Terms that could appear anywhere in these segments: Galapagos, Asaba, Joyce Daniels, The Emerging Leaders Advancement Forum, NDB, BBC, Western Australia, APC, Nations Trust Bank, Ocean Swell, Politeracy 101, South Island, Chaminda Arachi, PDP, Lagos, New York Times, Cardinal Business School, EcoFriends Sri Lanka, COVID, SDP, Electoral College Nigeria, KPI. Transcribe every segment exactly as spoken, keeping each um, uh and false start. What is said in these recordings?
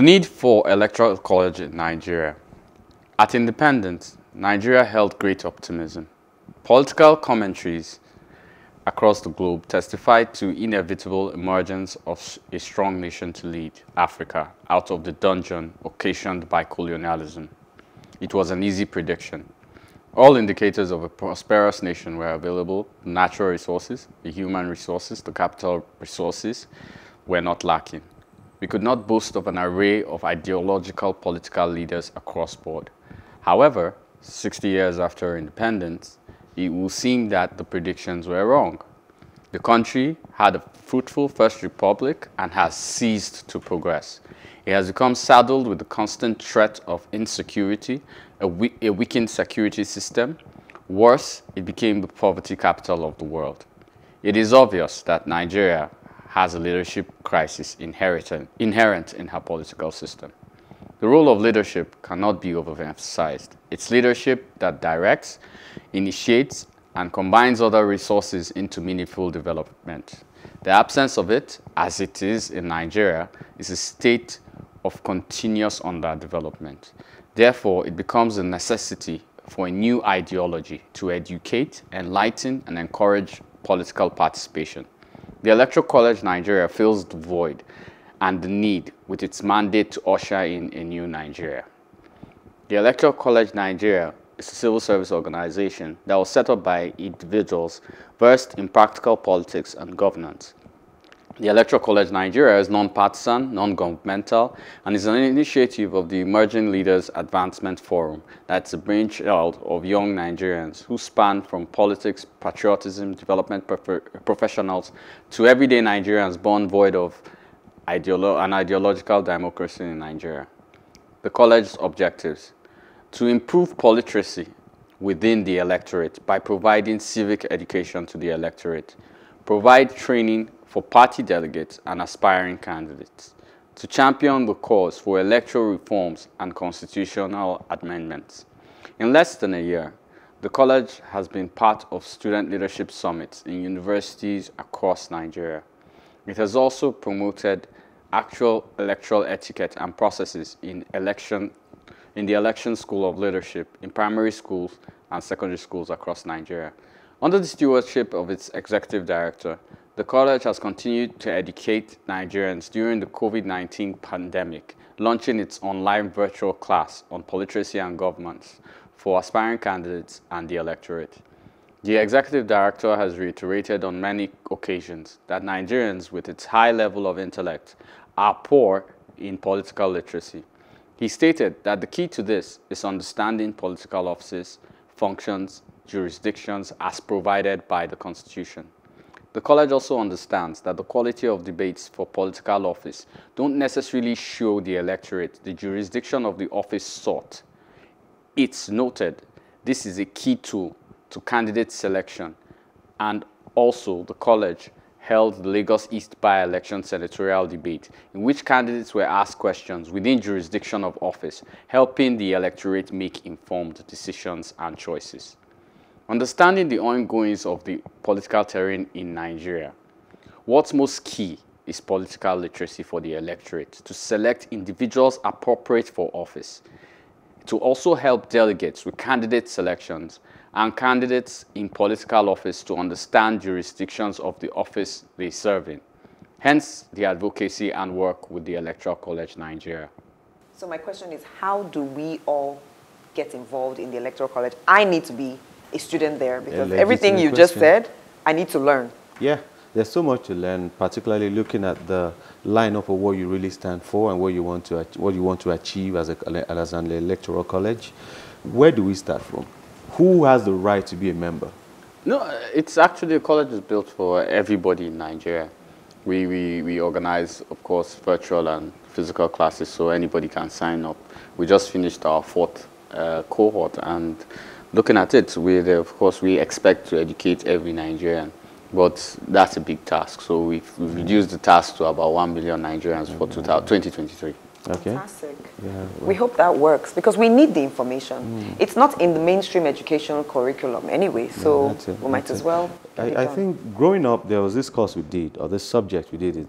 The need for Electoral College in Nigeria. At independence, Nigeria held great optimism. Political commentaries across the globe testified to inevitable emergence of a strong nation to lead Africa out of the dungeon occasioned by colonialism. It was an easy prediction. All indicators of a prosperous nation were available. Natural resources, the human resources, the capital resources were not lacking. We could not boast of an array of ideological political leaders across board. However, sixty years after independence, it will seem that the predictions were wrong. The country had a fruitful First Republic and has ceased to progress. It has become saddled with the constant threat of insecurity, a, we a weakened security system. Worse, it became the poverty capital of the world. It is obvious that Nigeria has a leadership crisis inherent, inherent in her political system. The role of leadership cannot be overemphasized. It's leadership that directs, initiates, and combines other resources into meaningful development. The absence of it, as it is in Nigeria, is a state of continuous underdevelopment. Therefore, it becomes a necessity for a new ideology to educate, enlighten, and encourage political participation. The Electoral College Nigeria fills the void and the need with its mandate to usher in a new Nigeria. The Electoral College Nigeria is a civil service organization that was set up by individuals versed in practical politics and governance. The Electoral College Nigeria is non-partisan, non-governmental, and is an initiative of the Emerging Leaders Advancement Forum that's a brainchild of young Nigerians who span from politics, patriotism, development professionals to everyday Nigerians born void of Ideolo an ideological democracy in Nigeria. The college's objectives: to improve politeracy within the electorate by providing civic education to the electorate, provide training for party delegates and aspiring candidates, to champion the cause for electoral reforms and constitutional amendments. In less than a year, the college has been part of student leadership summits in universities across Nigeria. It has also promoted actual electoral etiquette and processes in election, in the Election School of Leadership in primary schools and secondary schools across Nigeria. Under the stewardship of its executive director, the college has continued to educate Nigerians during the COVID nineteen pandemic, launching its online virtual class on politeracy and governance for aspiring candidates and the electorate. The executive director has reiterated on many occasions that Nigerians with its high level of intellect are poor in political literacy. He stated that the key to this is understanding political offices, functions, jurisdictions as provided by the Constitution. The college also understands that the quality of debates for political office don't necessarily show the electorate the jurisdiction of the office sought. It's noted this is a key tool to candidate selection, and also the college held the Lagos East by-election senatorial debate in which candidates were asked questions within jurisdiction of office, helping the electorate make informed decisions and choices. Understanding the ongoings of the political terrain in Nigeria, what's most key is political literacy for the electorate to select individuals appropriate for office, to also help delegates with candidate selections and candidates in political office to understand jurisdictions of the office they serve in. Hence, the advocacy and work with the Electoral College Nigeria. So my question is, how do we all get involved in the Electoral College? I need to be a student there because everything you just said, I need to learn. Yeah, there's so much to learn, particularly looking at the lineup of what you really stand for and what you want to, what you want to achieve as, a, as an electoral college. Where do we start from? Who has the right to be a member? No, it's actually a college is built for everybody in Nigeria. We, we, we organize, of course, virtual and physical classes so anybody can sign up. We just finished our fourth uh, cohort, and looking at it, we, of course, we expect to educate every Nigerian. But that's a big task. So we've, we've reduced the task to about one million Nigerians for twenty twenty-three. Okay. Fantastic. Yeah, well. We hope that works because we need the information. Mm. It's not in the mainstream educational curriculum anyway, so yeah, we might as well. I, I think growing up, there was this course we did, or this subject we did in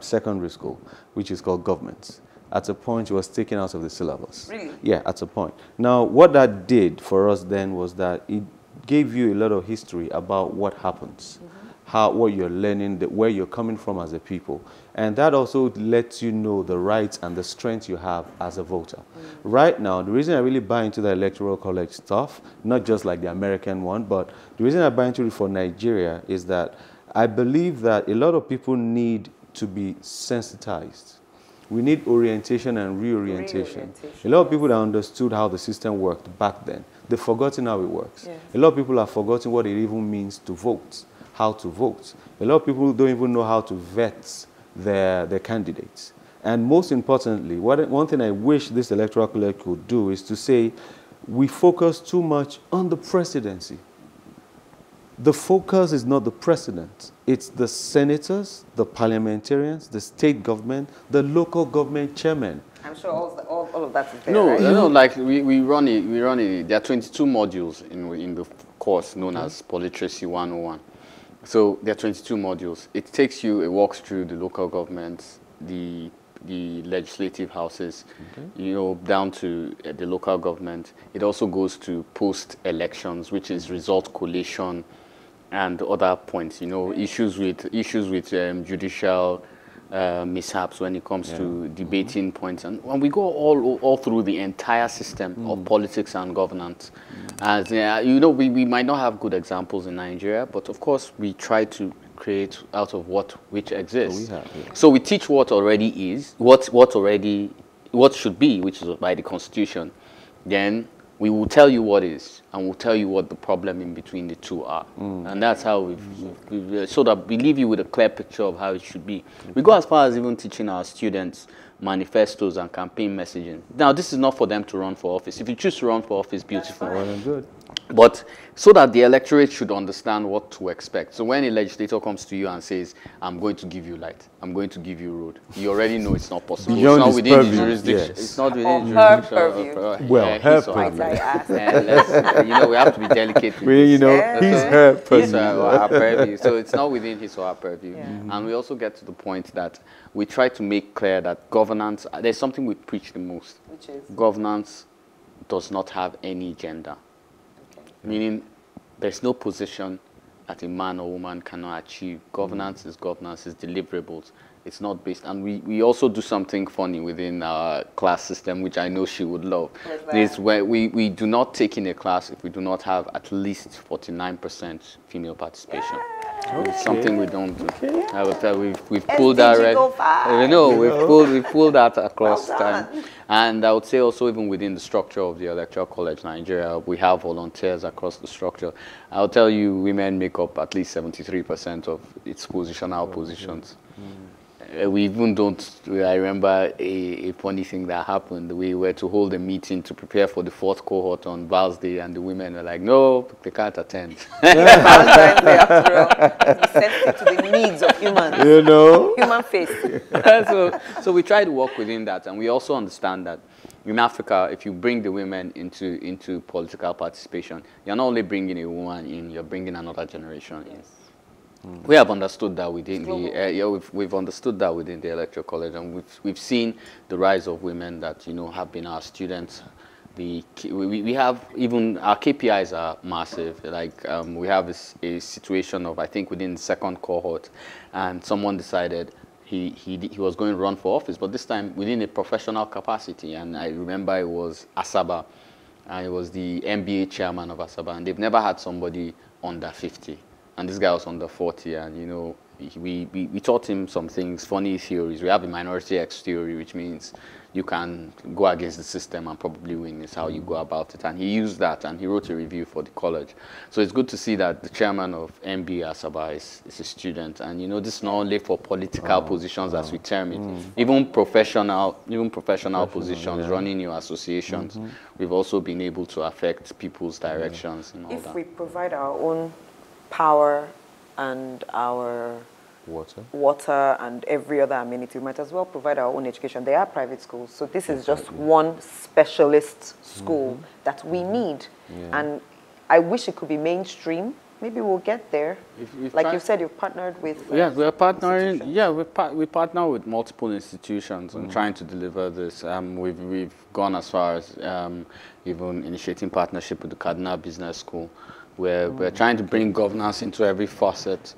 secondary school, which is called government. at a point it was taken out of the syllabus. Really? Yeah, at a point. Now, what that did for us then was that it gave you a lot of history about what happens, mm-hmm. how, what you're learning, the, where you're coming from as a people. And that also lets you know the rights and the strengths you have as a voter. Mm-hmm. Right now, the reason I really buy into the Electoral College stuff, not just like the American one, but the reason I buy into it for Nigeria is that I believe that a lot of people need to be sensitized. We need orientation and reorientation. reorientation. A lot of people that understood how the system worked back then, they've forgotten how it works. Yeah. A lot of people have forgotten what it even means to vote, how to vote. A lot of people don't even know how to vet their, their candidates. And most importantly, what, one thing I wish this Electoral College could do is to say, we focus too much on the presidency. The focus is not the president. It's the senators, the parliamentarians, the state government, the local government chairman. I'm sure all, the, all, all of that is there, no, right? No, no, like we, we run it, we run it. There are twenty-two modules in, in the course known mm-hmm. as Politeracy one oh one. So there are twenty-two modules. It takes you, it walks through the local governments, the the legislative houses, okay. you know, down to uh, the local government. It also goes to post-elections, which is result collation, and other points, you know, issues with issues with um, judicial uh, mishaps when it comes yeah. to debating mm-hmm. points, and, and we go all all through the entire system mm. of politics and governance. Mm. As uh, you know, we, we might not have good examples in Nigeria, but of course we try to create out of what which exists. So we, have, yeah. so we teach what already is, what what already what should be, which is by the Constitution. Then we will tell you what is, and we'll tell you what the problem in between the two are. Mm. And that's how we've, we've, so that we leave you with a clear picture of how it should be. We go as far as even teaching our students manifestos and campaign messaging. Now, this is not for them to run for office. If you choose to run for office, beautiful. Well and good. But so that the electorate should understand what to expect. So when a legislator comes to you and says, I'm going to give you light, I'm going to give you road, you already know it's not possible. Beyond it's not within purview, the jurisdiction. Yes. It's not within the jurisdiction. Her purview. Or, or, well, yeah, her purview. Yeah, you know, we have to be delicate. We, you know, yeah. he's her purview. Her purview. So it's not within his or her purview. Yeah. Mm-hmm. And we also get to the point that we try to make clear that governance, there's something we preach the most. Which is? Governance does not have any gender. Meaning, there's no position that a man or woman cannot achieve. Governance mm. is governance, is deliverables. It's not based. And we, we also do something funny within our class system, which I know she would love. Is where we, we do not take in a class if we do not have at least forty-nine percent female participation. Okay. It's something we don't do. Okay. I will tell, we've, we've pulled that right. Uh, no, we've pulled, we've pulled that across well time. And I would say also even within the structure of the Electoral College Nigeria, we have volunteers across the structure. I'll tell you, women make up at least seventy-three percent of its positional okay. positions. Mm. We even don't, I remember a, a funny thing that happened. We were to hold a meeting to prepare for the fourth cohort on Val's Day, and the women were like, no, they can't attend. Valentine's Day, after all, is sensitive to the needs of humans. You know? Human face. so, so we try to work within that, and we also understand that in Africa, if you bring the women into, into political participation, you're not only bringing a woman in, you're bringing another generation in. Yes. Mm. We have understood that within the uh, yeah, we've, we've understood that within the Electoral College, and we've we've seen the rise of women that you know have been our students. The we we have even our K P Is are massive. Like um, we have a, a situation of I think within the second cohort, and someone decided he he he was going to run for office, but this time within a professional capacity. And I remember it was Asaba, and it was the M B A chairman of Asaba, and they've never had somebody under fifty. And this guy was under forty, and you know, we, we, we taught him some things, funny theories. We have a minority X theory, which means you can go against the system and probably win. Is how you go about it. And he used that, and he wrote a review for the college. So it's good to see that the chairman of M B A Asaba is, is a student. And you know, this is not only for political wow. positions, wow. as we term it, mm. even professional, even professional, professional positions, yeah. running your associations. Mm -hmm. We've also been able to affect people's directions yeah. and all if that. If we provide our own power and our water water and every other amenity, we might as well provide our own education. They are private schools, so this is just one specialist school mm-hmm. that we need. Yeah. And I wish it could be mainstream Maybe we'll get there. If, if like you said, you've partnered with... Uh, yeah, we're partnering, yeah, we, par we partner with multiple institutions on mm-hmm. trying to deliver this. Um, we've, we've gone as far as um, even initiating partnership with the Cardinal Business School, where mm-hmm. we're trying to bring governance into every facet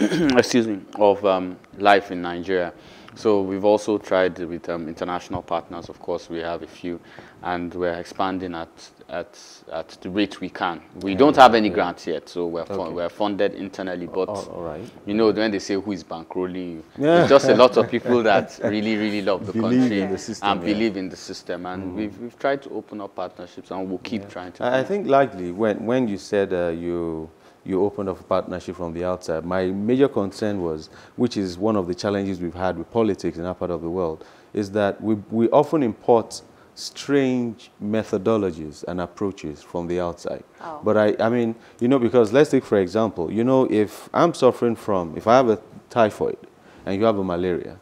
excuse me, of um, life in Nigeria. So we've also tried with um, international partners, of course, we have a few, and we're expanding at, at, at the rate we can. We yeah, don't have any yeah. grants yet, so we're, okay. fun, we're funded internally, but all, all right. you know, when they say who is bankrolling you, yeah. it's just a lot of people that really, really love the believe country in the system, and yeah. believe in the system, and mm-hmm. we've, we've tried to open up partnerships, and we'll keep yeah. trying to. I, I think likely, when, when you said uh, you... you opened up a partnership from the outside. My major concern was, which is one of the challenges we've had with politics in our part of the world, is that we, we often import strange methodologies and approaches from the outside. Oh. But I, I mean, you know, because let's take, for example, you know, if I'm suffering from, if I have a typhoid and you have a malaria,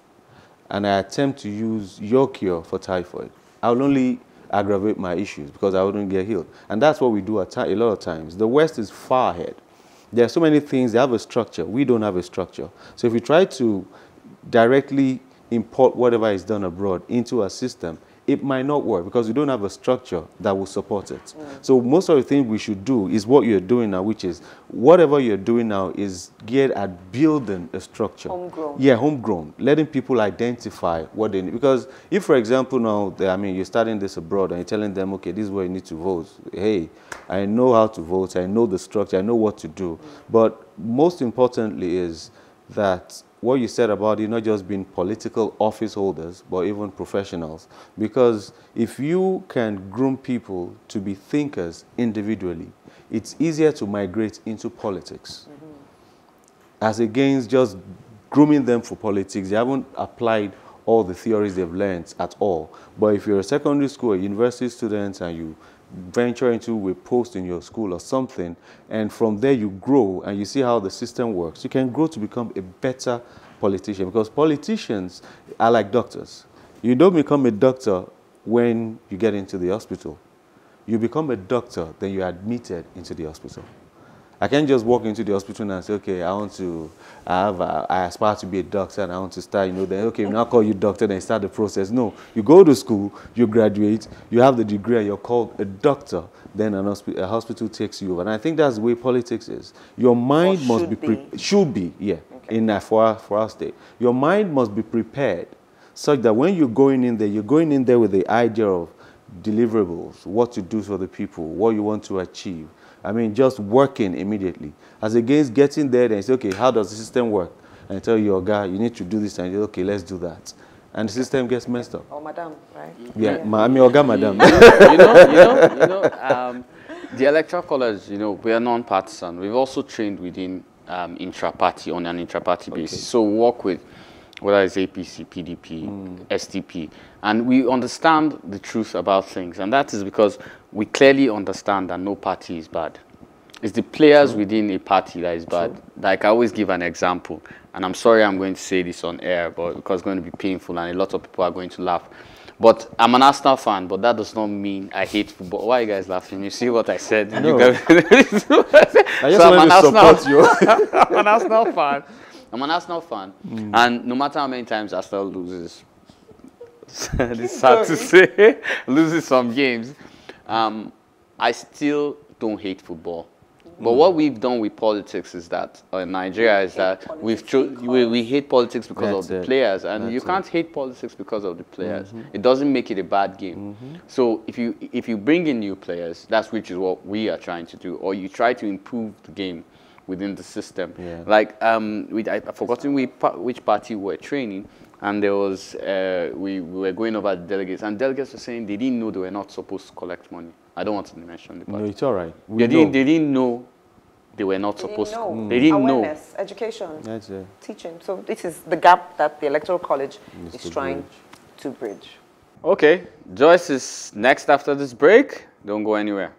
and I attempt to use your cure for typhoid, I'll only aggravate my issues because I wouldn't get healed. And that's what we do at a lot of times. The West is far ahead. There are so many things, they have a structure. We don't have a structure. So if we try to directly import whatever is done abroad into our system, it might not work because we don't have a structure that will support it. Mm. So most of the things we should do is what you're doing now, which is whatever you're doing now is geared at building a structure. Homegrown. Yeah, homegrown. Letting people identify what they need. Because if, for example, now, I mean, you're starting this abroad and you're telling them, okay, this is where you need to vote. Hey, I know how to vote. I know the structure. I know what to do. Mm. But most importantly is that what you said about it not just being political office holders, but even professionals. Because if you can groom people to be thinkers individually, it's easier to migrate into politics. Mm-hmm. As against just grooming them for politics, they haven't applied all the theories they've learned at all. But if you're a secondary school or university student and you venture into a post in your school or something, and from there you grow and you see how the system works, you can grow to become a better politician, because politicians are like doctors. You don't become a doctor when you get into the hospital. You become a doctor, then you're admitted into the hospital. I can't just walk into the hospital and say, okay, I want to, I, have a, I aspire to be a doctor and I want to start, you know, then, okay, now call you doctor, then start the process. No, you go to school, you graduate, you have the degree, and you're called a doctor, then an hospi a hospital takes you over. And I think that's the way politics is. Your mind must be, be. should be, yeah, okay. in uh, for, our, for our state. Your mind must be prepared such that when you're going in there, you're going in there with the idea of deliverables, what to do for the people, what you want to achieve. I mean, just working immediately. As against getting there and say, okay, how does the system work? And I tell you, your guy, you need to do this. And you say, okay, let's do that. And the system gets messed up. Oh, madam, right? Yeah, yeah. Ma I mean, Oga, madam. You know, you know, you know, you know um, the Electoral College, you know, we are non-partisan. We've also trained within um, intra-party, on an intra-party okay. basis. So we work with whether it's A P C, P D P, mm. S D P. And we understand the truth about things. And that is because we clearly understand that no party is bad. It's the players True. within a party that is bad. True. Like I always give an example. And I'm sorry I'm going to say this on air, but because it's going to be painful and a lot of people are going to laugh. But I'm an Arsenal fan, but that does not mean I hate football. Why are you guys laughing? You see what I said? No. You guys I just so I'm, an support you. I'm an Arsenal fan. I'm an Arsenal fan, mm. and no matter how many times Arsenal loses, it's sad to say, loses some games, um, I still don't hate football. Mm. But what we've done with politics is that, or in Nigeria, we is that we've we, we hate politics because That's of the it. players, and That's you can't it. hate politics because of the players. Mm-hmm. It doesn't make it a bad game. Mm-hmm. So if you, if you bring in new players, that's which is what we are trying to do, or you try to improve the game within the system. Yeah. Like, um, we, I, I've forgotten we, which party we were training, and there was, uh, we, we were going over the delegates, and delegates were saying they didn't know they were not supposed to collect money. I don't want to mention the party. No, it's all right. They didn't, they didn't know they were not they supposed to. Mm. They didn't Awareness, know. Awareness, education, That's it. teaching. So this is the gap that the Electoral College Mister is trying bridge. to bridge. Okay, Joyce is next after this break. Don't go anywhere.